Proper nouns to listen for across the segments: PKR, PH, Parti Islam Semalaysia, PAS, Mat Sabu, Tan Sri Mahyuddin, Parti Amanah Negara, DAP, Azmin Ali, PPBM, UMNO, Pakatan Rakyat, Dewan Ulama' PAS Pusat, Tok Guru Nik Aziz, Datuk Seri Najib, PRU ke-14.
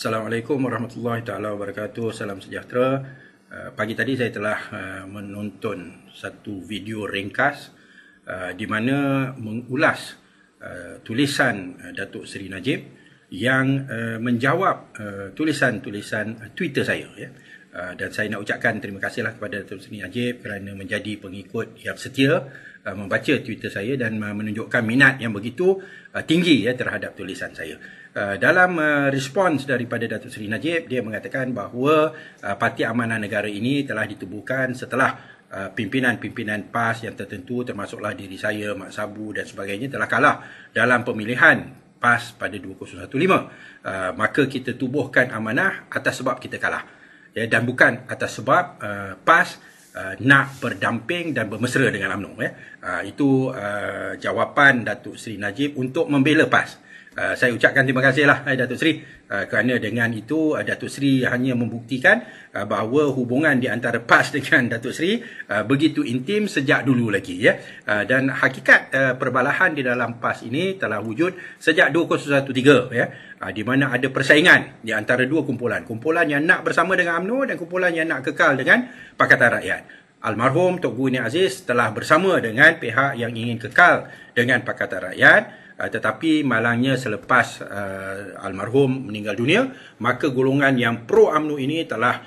Assalamualaikum warahmatullahi taala wabarakatuh. Salam sejahtera. Pagi tadi saya telah menonton satu video ringkas di mana mengulas tulisan Datuk Seri Najib yang menjawab tulisan-tulisan Twitter saya, ya. Dan saya nak ucapkan terima kasihlah kepada Datuk Seri Najib kerana menjadi pengikut yang setia membaca Twitter saya dan menunjukkan minat yang begitu tinggi, ya, terhadap tulisan saya. Dalam respons daripada Datuk Seri Najib, dia mengatakan bahawa Parti Amanah Negara ini telah ditubuhkan setelah pimpinan-pimpinan PAS yang tertentu, termasuklah diri saya, Mat Sabu dan sebagainya, telah kalah dalam pemilihan PAS pada 2015. Maka kita tubuhkan amanah atas sebab kita kalah, ya, dan bukan atas sebab PAS nak berdamping dan bermesra dengan UMNO, ya. Itu jawapan Datuk Seri Najib untuk membela PAS. Saya ucapkan terima kasihlah Datuk Seri kerana dengan itu Datuk Seri hanya membuktikan bahawa hubungan di antara PAS dengan Datuk Seri begitu intim sejak dulu lagi, ya. Dan hakikat perbalahan di dalam PAS ini telah wujud sejak 2013, ya. Di mana ada persaingan di antara dua kumpulan. Kumpulan yang nak bersama dengan UMNO dan kumpulan yang nak kekal dengan Pakatan Rakyat. Almarhum Tok Guru Nik Aziz telah bersama dengan pihak yang ingin kekal dengan Pakatan Rakyat. Tetapi malangnya selepas almarhum meninggal dunia, maka golongan yang pro UMNO ini telah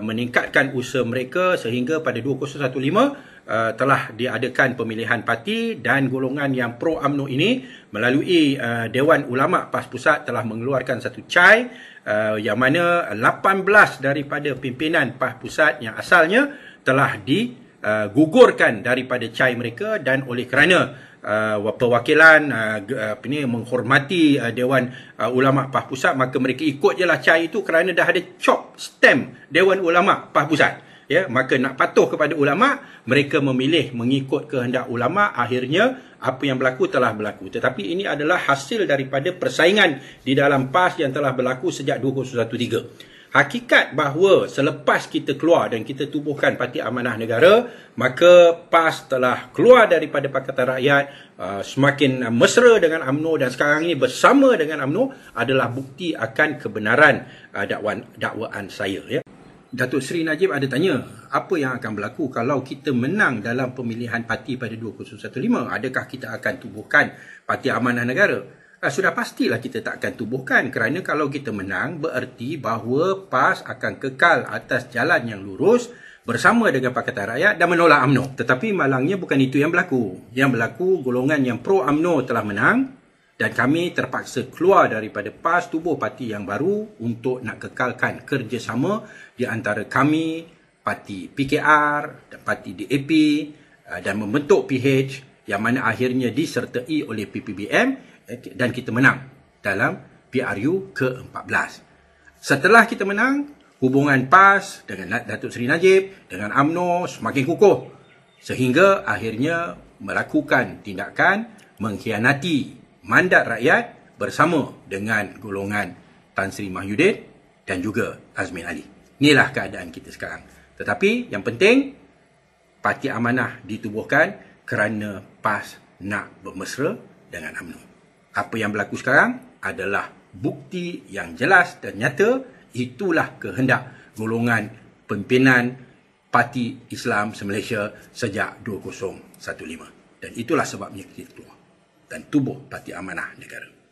meningkatkan usaha mereka sehingga pada 2015 telah diadakan pemilihan parti, dan golongan yang pro UMNO ini melalui Dewan Ulama' PAS Pusat telah mengeluarkan satu cai yang mana 18 daripada pimpinan PAS Pusat yang asalnya telah digugurkan daripada cai mereka, dan oleh kerana perwakilan ini menghormati Dewan Ulama' PAS Pusat, maka mereka ikut je lah cai itu kerana dah ada cop stamp Dewan Ulama' PAS Pusat, ya. Maka nak patuh kepada ulama', mereka memilih mengikut kehendak ulama'. Akhirnya apa yang berlaku telah berlaku. Tetapi ini adalah hasil daripada persaingan di dalam PAS yang telah berlaku sejak 2013. Hakikat bahawa selepas kita keluar dan kita tubuhkan Parti Amanah Negara, maka PAS telah keluar daripada Pakatan Rakyat, semakin mesra dengan UMNO, dan sekarang ini bersama dengan UMNO adalah bukti akan kebenaran dakwaan saya, ya. Datuk Seri Najib ada tanya, apa yang akan berlaku kalau kita menang dalam pemilihan parti pada 2015? Adakah kita akan tubuhkan Parti Amanah Negara? Sudah pastilah kita tak akan tubuhkan, kerana kalau kita menang bererti bahawa PAS akan kekal atas jalan yang lurus bersama dengan Pakatan Rakyat dan menolak UMNO. Tetapi malangnya bukan itu yang berlaku. Yang berlaku, golongan yang pro UMNO telah menang dan kami terpaksa keluar daripada PAS, tubuh parti yang baru untuk nak kekalkan kerjasama di antara kami, parti PKR dan parti DAP, dan membentuk PH yang mana akhirnya disertai oleh PPBM, dan kita menang dalam PRU ke-14. Setelah kita menang, hubungan PAS dengan Datuk Seri Najib dengan UMNO semakin kukuh sehingga akhirnya melakukan tindakan mengkhianati mandat rakyat bersama dengan golongan Tan Sri Mahyuddin dan juga Azmin Ali. Inilah keadaan kita sekarang. Tetapi yang penting, Parti Amanah ditubuhkan kerana PAS nak bermesra dengan UMNO. Apa yang berlaku sekarang adalah bukti yang jelas dan nyata. Itulah kehendak golongan pimpinan Parti Islam Semalaysia sejak 2015. Dan itulah sebabnya kita keluar dan tubuh Parti Amanah Negara.